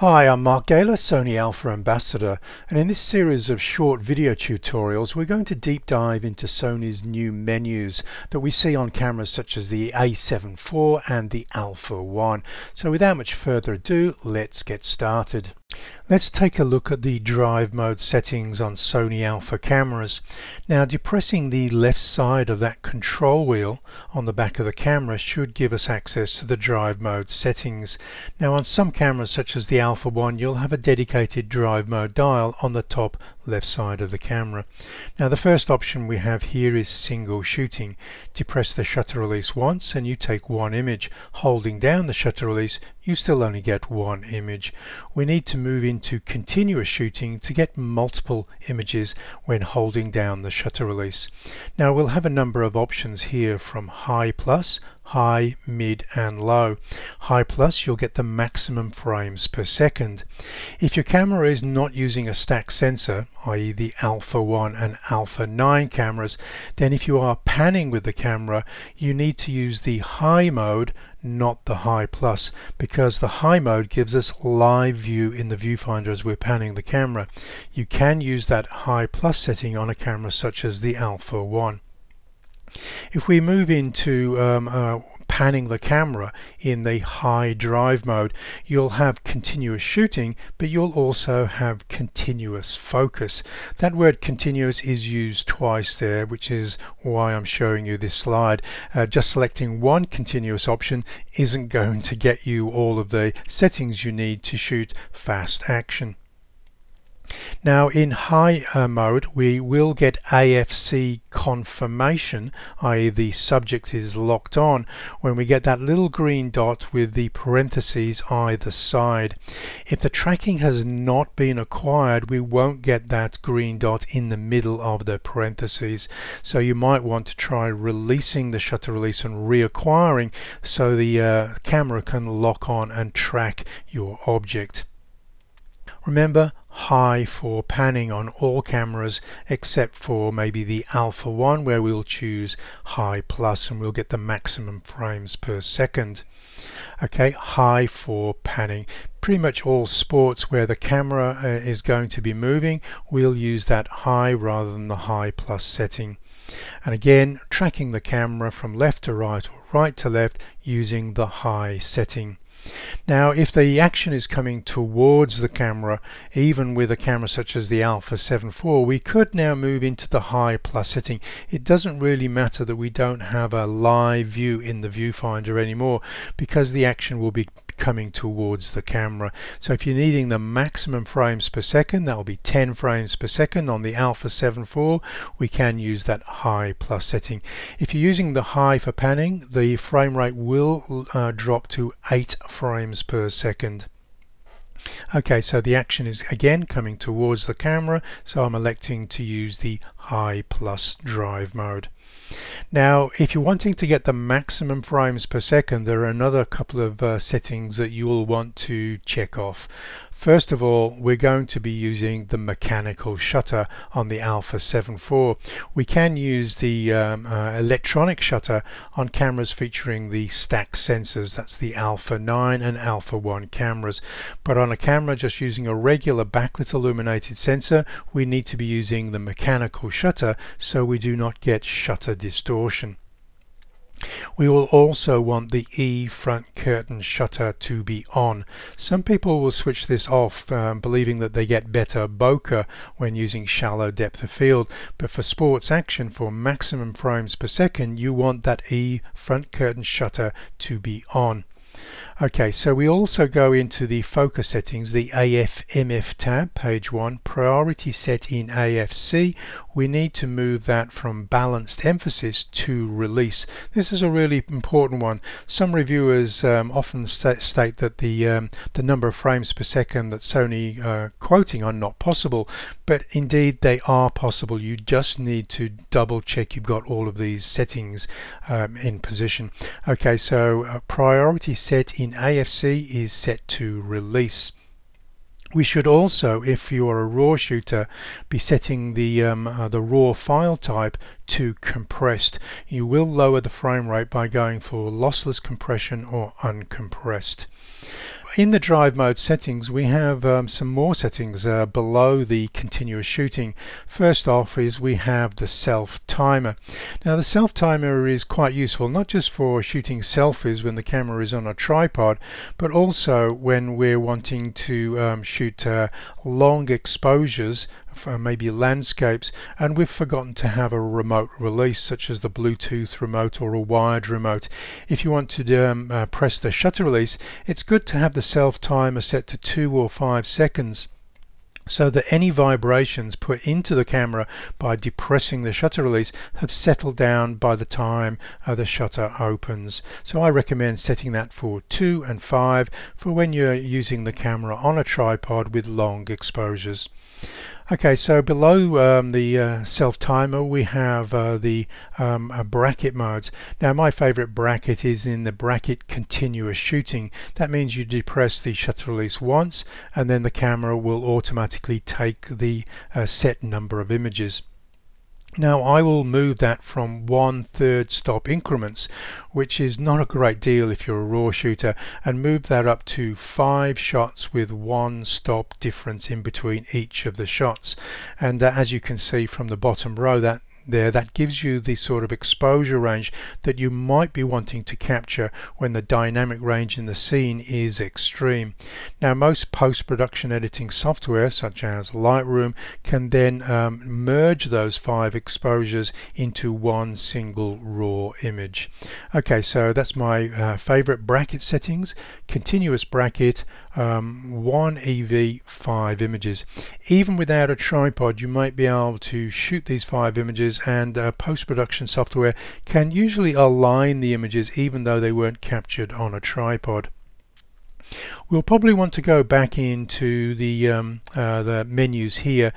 Hi, I'm Mark Galer, Sony Alpha Ambassador, and in this series of short video tutorials we're going to deep dive into Sony's new menus that we see on cameras such as the A7 IV and the Alpha 1. So without much further ado, let's get started. Let's take a look at the drive mode settings on Sony Alpha cameras. Now, depressing the left side of that control wheel on the back of the camera should give us access to the drive mode settings. Now, on some cameras such as the Alpha 1, you'll have a dedicated drive mode dial on the top left side of the camera. Now, the first option we have here is single shooting. Depress the shutter release once and you take one image. Holding down the shutter release, you still only get one image. We need to move into continuous shooting to get multiple images when holding down the shutter release. Now, we'll have a number of options here from high plus, high, mid and low. High plus, you'll get the maximum frames per second. If your camera is not using a stack sensor, i.e. the Alpha 1 and Alpha 9 cameras, then if you are panning with the camera, you need to use the high mode, not the high plus, because the high mode gives us live view in the viewfinder as we're panning the camera. You can use that high plus setting on a camera such as the Alpha 1. If we move into panning the camera in the high drive mode, you'll have continuous shooting, but you'll also have continuous focus. That word continuous is used twice there, which is why I'm showing you this slide. Just selecting one continuous option isn't going to get you all of the settings you need to shoot fast action. Now, in high mode, we will get AFC confirmation, i.e. the subject is locked on, when we get that little green dot with the parentheses either side. If the tracking has not been acquired, we won't get that green dot in the middle of the parentheses. So you might want to try releasing the shutter release and reacquiring so the camera can lock on and track your object. Remember, high for panning on all cameras except for maybe the Alpha 1, where we'll choose high plus and we'll get the maximum frames per second. Okay, high for panning. Pretty much all sports where the camera is going to be moving, we'll use that high rather than the high plus setting. And again, tracking the camera from left to right or right to left using the high setting. Now, if the action is coming towards the camera, even with a camera such as the Alpha 7 IV, we could now move into the high plus setting. It doesn't really matter that we don't have a live view in the viewfinder anymore, because the action will be coming towards the camera. So if you're needing the maximum frames per second, that will be 10 frames per second on the Alpha 7 IV, we can use that high plus setting. If you're using the high for panning, the frame rate will drop to 8 frames per second. Okay, so the action is again coming towards the camera, so I'm electing to use the high plus drive mode. Now, if you're wanting to get the maximum frames per second, there are another couple of settings that you will want to check off. First of all, we're going to be using the mechanical shutter on the Alpha 7 IV. We can use the electronic shutter on cameras featuring the stack sensors. That's the Alpha 9 and Alpha 1 cameras. But on a camera just using a regular backlit illuminated sensor, we need to be using the mechanical shutter so we do not get shutter distortion. We will also want the EV front curtain shutter to be on. Some people will switch this off believing that they get better bokeh when using shallow depth of field, but for sports action for maximum frames per second you want that EV front curtain shutter to be on. Okay, so we also go into the focus settings, the AFMF tab, page 1, priority set in AFC. We need to move that from balanced emphasis to release. This is a really important one. Some reviewers often state that the number of frames per second that Sony are quoting are not possible, but indeed they are possible. You just need to double check you've got all of these settings in position. Okay, so priority set in AFC is set to release. We should also, if you are a RAW shooter, be setting the RAW file type to compressed. You will lower the frame rate by going for lossless compression or uncompressed. in the drive mode settings, we have some more settings below the continuous shooting. First off is we have the self-timer. Now the self-timer is quite useful, not just for shooting selfies when the camera is on a tripod, but also when we're wanting to shoot long exposures for maybe landscapes, and we've forgotten to have a remote release such as the Bluetooth remote or a wired remote. If you want to press the shutter release, it's good to have the self timer set to 2 or 5 seconds, so that any vibrations put into the camera by depressing the shutter release have settled down by the time the shutter opens. So I recommend setting that for 2 and 5 for when you're using the camera on a tripod with long exposures. Okay, so below the self-timer we have the bracket modes. Now my favorite bracket is in the bracket continuous shooting. That means you depress the shutter release once and then the camera will automatically take the set number of images. Now I will move that from 1/3 stop increments, which is not a great deal if you're a raw shooter, and move that up to 5 shots with 1 stop difference in between each of the shots. And as you can see from the bottom row that gives you the sort of exposure range that you might be wanting to capture when the dynamic range in the scene is extreme. Now most post-production editing software such as Lightroom can then merge those 5 exposures into one single raw image. Okay, so that's my favorite bracket settings: continuous bracket, 1 EV, 5 images. Even without a tripod you might be able to shoot these 5 images, and post-production software can usually align the images even though they weren't captured on a tripod. We'll probably want to go back into the menus here,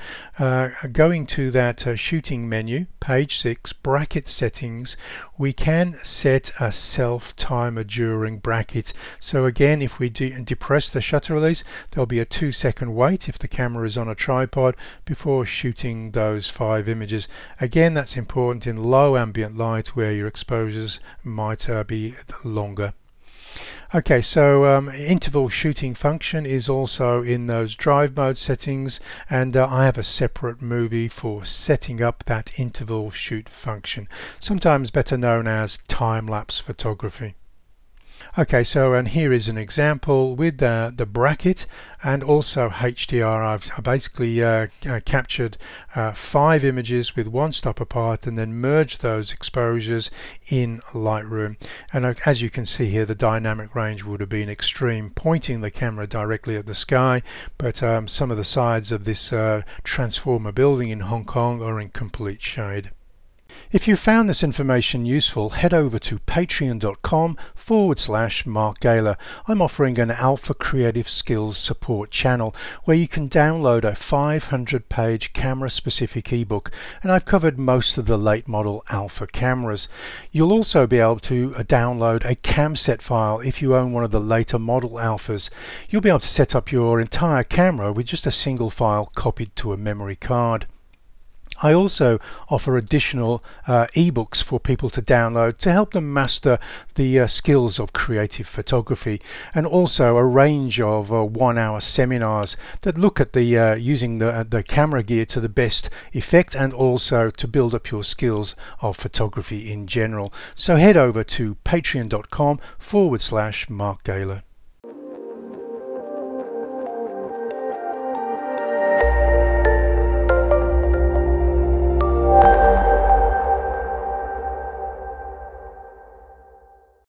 going to that shooting menu, page 6, bracket settings. We can set a self timer during brackets. So again, if we depress the shutter release, there'll be a 2-second wait if the camera is on a tripod before shooting those 5 images. Again, that's important in low ambient light where your exposures might be longer. Okay, so interval shooting function is also in those drive mode settings, and I have a separate movie for setting up that interval shoot function, sometimes better known as time-lapse photography. Okay, so and here is an example with the bracket and also HDR. I've basically captured 5 images with 1 stop apart and then merged those exposures in Lightroom. And as you can see here, the dynamic range would have been extreme, pointing the camera directly at the sky, but some of the sides of this transformer building in Hong Kong are in complete shade. If you found this information useful, head over to patreon.com/Mark Galer. I'm offering an Alpha Creative Skills support channel where you can download a 500-page camera-specific ebook, and I've covered most of the late model Alpha cameras. You'll also be able to download a cam set file if you own one of the later model Alphas. You'll be able to set up your entire camera with just a single file copied to a memory card. I also offer additional ebooks for people to download to help them master the skills of creative photography, and also a range of 1-hour seminars that look at the using the camera gear to the best effect, and also to build up your skills of photography in general. So head over to patreon.com/Mark Galer.